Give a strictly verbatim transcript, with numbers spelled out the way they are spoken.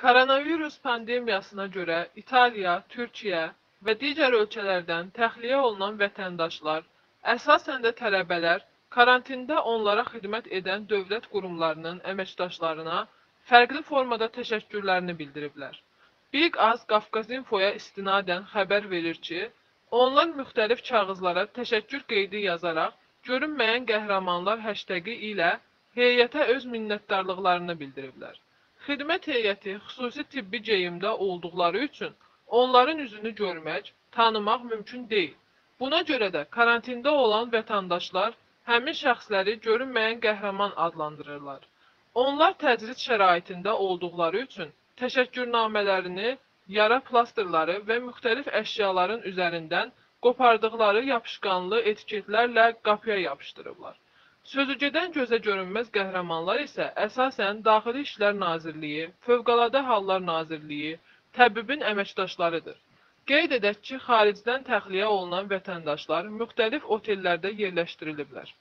Koronavirus pandemiyasına görə İtaliya, Türkiyə və digər ölkələrdən təxliyə olunan vətəndaşlar, əsasən də tələbələr, karantində onlara xidmət edən dövlət qurumlarının əməkdaşlarına fərqli formada təşəkkürlərini bildiriblər. Big Az Qafqaz Infoya istinadən xəbər verir ki, onlar müxtəlif kağızlara təşəkkür qeydi yazaraq görünməyən qəhrəmanlar hashtagı ilə heyətə öz minnətdarlıqlarını bildiriblər. Xidmət heyəti xüsusi tibbi geyimdə olduqları üçün onların üzünü görmək, tanımaq mümkün deyil. Buna görə də karantində olan vətəndaşlar həmin şəxsləri görünməyən qəhrəman adlandırırlar. Onlar təcrid şəraitində olduqları üçün təşəkkürnamələrini, yara plastırları və müxtəlif əşyaların üzərindən qopardıqları yapışqanlı etiketlərlə qapıya yapışdırıblar. Sözügedən gözə görünməz qəhrəmanlar isə əsasən Daxili İşlər Nazirliyi, Fövqalada Hallar Nazirliyi, təbibin əməkdaşlarıdır. Qeyd edək ki, xaricdən təxliyə olunan vətəndaşlar müxtəlif otellərdə yerləşdiriliblər.